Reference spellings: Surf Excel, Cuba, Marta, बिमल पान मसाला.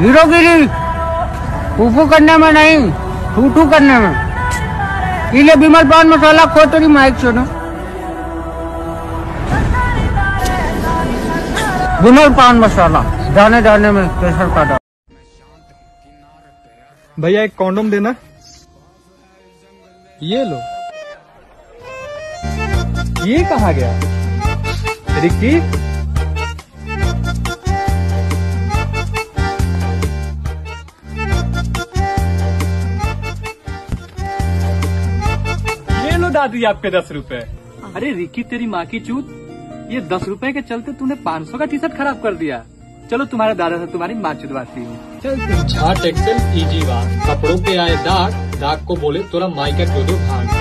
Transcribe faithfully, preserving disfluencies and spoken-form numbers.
हीरोगिरी फूफू करने में नहीं, ठूठू करने में। इले बिमल पान मसाला खोतरी माइक सुनो। बिमल पान मसाला दाने दाने में केसर का डाल। भैया एक कॉन्डोम देना, ये लो। ये कहाँ गया रिक्की? दादी आपके दस रुपए। अरे रिकी तेरी माँ की चूत, ये दस रुपए के चलते तूने पाँच सौ का टी शर्ट खराब कर दिया। चलो तुम्हारे दादा से तुम्हारी माँ चुदवाती हूँ। चल छाट एक्सेल इजी बात, कपड़ों पे आए दाग, दाग को बोले तोरा माई का क्यों दो भाग।